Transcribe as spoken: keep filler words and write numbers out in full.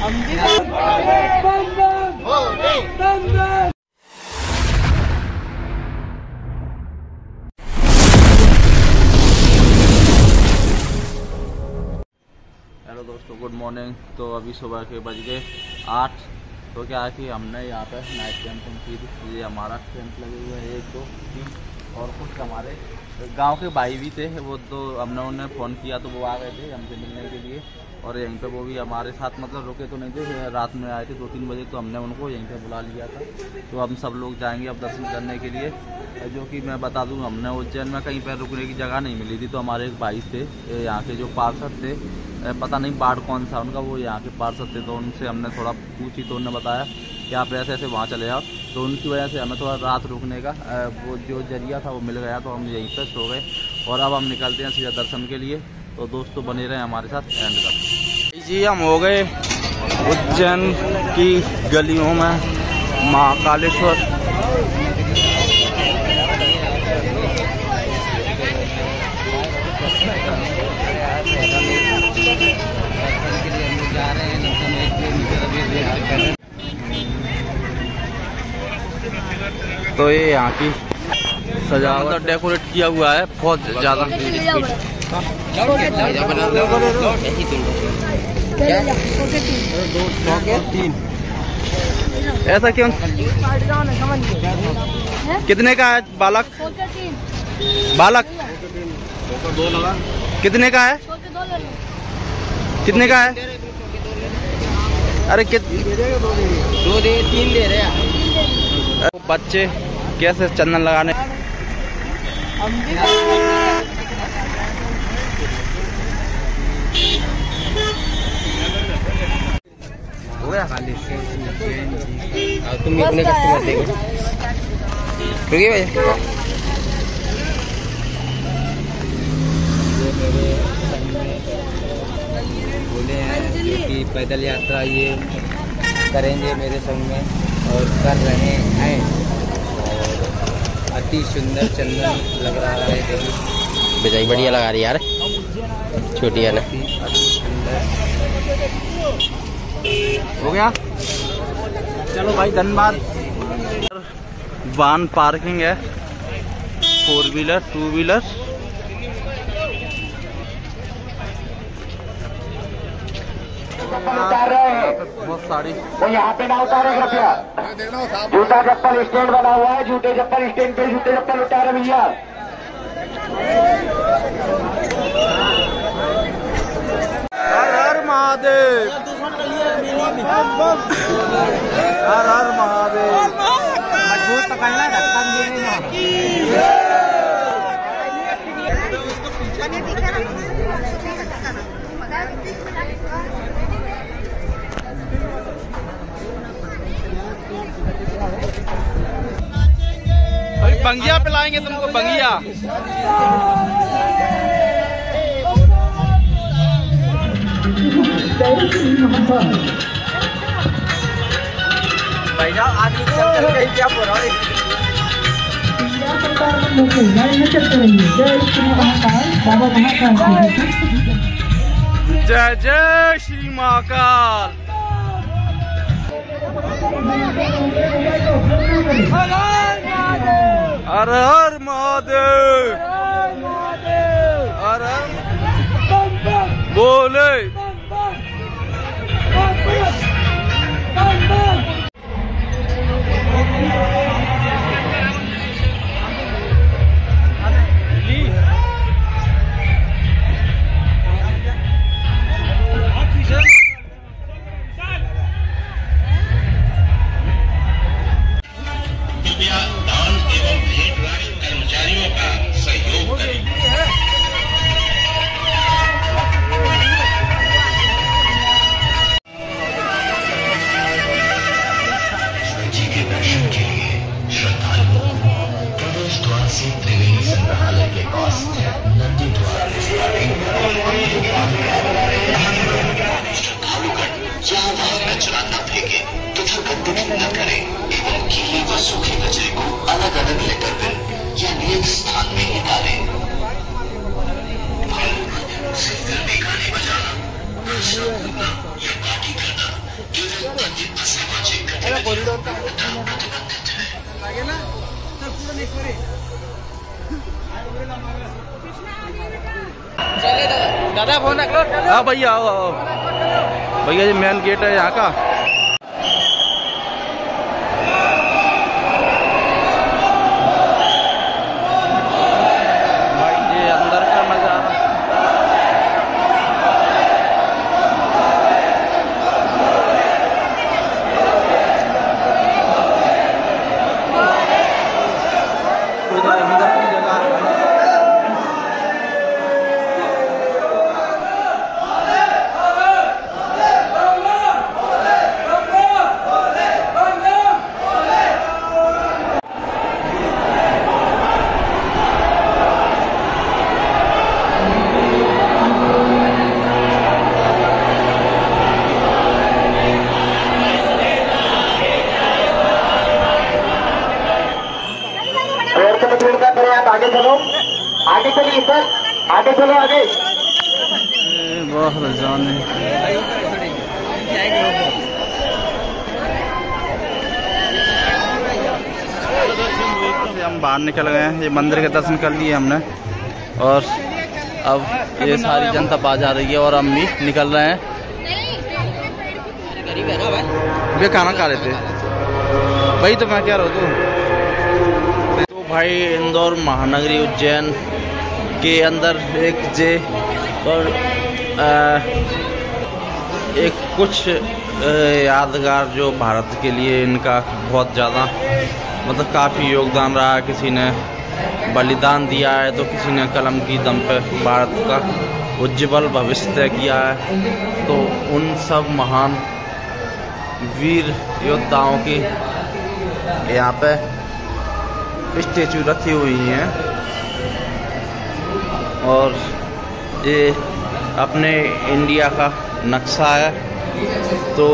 है। हेलो दोस्तों, good morning. तो अभी सुबह के बज गए आठ। तो क्या है कि हमने यहाँ पे नाइट कैंपिंग की थी। ये हमारा कैंप लगे हुए हैं एक दो तीन, और कुछ हमारे गांव के भाई भी थे। वो तो हमने उन्हें फ़ोन किया तो वो आ गए थे हमसे मिलने के लिए, और यहीं पे वो भी हमारे साथ मतलब रुके तो नहीं थे, रात में आए थे दो तीन बजे। तो हमने उनको यहीं पे बुला लिया था। तो हम सब लोग जाएंगे अब दर्शन करने के लिए। जो कि मैं बता दूँ, हमने उज्जैन में कहीं पर रुकने की जगह नहीं मिली थी। तो हमारे एक भाई थे यहाँ के, जो पार्षद थे, पता नहीं वार्ड कौन सा उनका, वो यहाँ के पार्षद थे। तो उनसे हमने थोड़ा पूछी तो उन्होंने बताया कि आप ऐसे ऐसे वहाँ चले जाओ। तो उनकी वजह से हमें थोड़ा रात रुकने का वो जो जरिया था वो मिल गया। तो हम यहीं पर सो गए, और अब हम निकलते हैं सीधा दर्शन के लिए। तो दोस्तों बने रहे हमारे साथ एंड तक जी। हम हो गए उज्जैन की गलियों में, महाकालेश्वर। तो ये यहाँ की सजावट डेकोरेट किया हुआ है बहुत ज़्यादा। ऐसा क्यों? कितने का है बालक? बालक कितने का है? कितने का है? अरे दो दे तीन दे रहे हैं बच्चे। कैसे चंदन लगाने? तुम इतने कस्टमर देखो, रुकिए भैया। बोले हैं कि पैदल यात्रा ये करेंगे मेरे संग में, और कर रहे हैं। और अति सुंदर चंदन लग रहा है, बेचारी बढ़िया लगा रही यार, छोटी है ना। हो गया, चलो भाई धन्यवाद। वाहन पार्किंग है, फोर व्हीलर टू व्हीलर। बहुत सारी तो यहाँ पे ना उतारे कृपया। जूता चप्पल स्टैंड बना हुआ है, जूते चप्पल स्टैंड पे जूते चप्पल उतारे भैया। हर हर महादेव, हर हर महादेव। मजबूत पकड़ना, ढक्कन देने ना। अभी बंगिया पिलाएंगे तुमको, बंगिया। भैया आदमी चल चल के क्या बोल रहा है? जय जय श्री महाकाल। हर हर महादेव, हर हर बोले। कॉरिडोर का लगे ना तो पूरा नहीं करे दादा फोन रख लो। हाँ भैया आओ आओ भैया, ये मेन गेट है यहाँ का। आगे चलो आगे चलिए सर, आगे चलो आगे। बहुत जाने हम बाहर निकल गए हैं, ये मंदिर के दर्शन कर लिए हमने और अब ये सारी जनता बाजार रही है और हम भी निकल रहे हैं। वे खाना खा रहे थे भाई, तो मैं क्या रहा तू भाई। इंदौर महानगरी उज्जैन के अंदर एक जे और आ, एक कुछ यादगार जो भारत के लिए इनका बहुत ज़्यादा मतलब काफ़ी योगदान रहा है। किसी ने बलिदान दिया है तो किसी ने कलम की दम पे भारत का उज्ज्वल भविष्य तय किया है। तो उन सब महान वीर योद्धाओं की यहाँ पे स्टैचू रखी हुई हैं और ये अपने इंडिया का नक्शा है। तो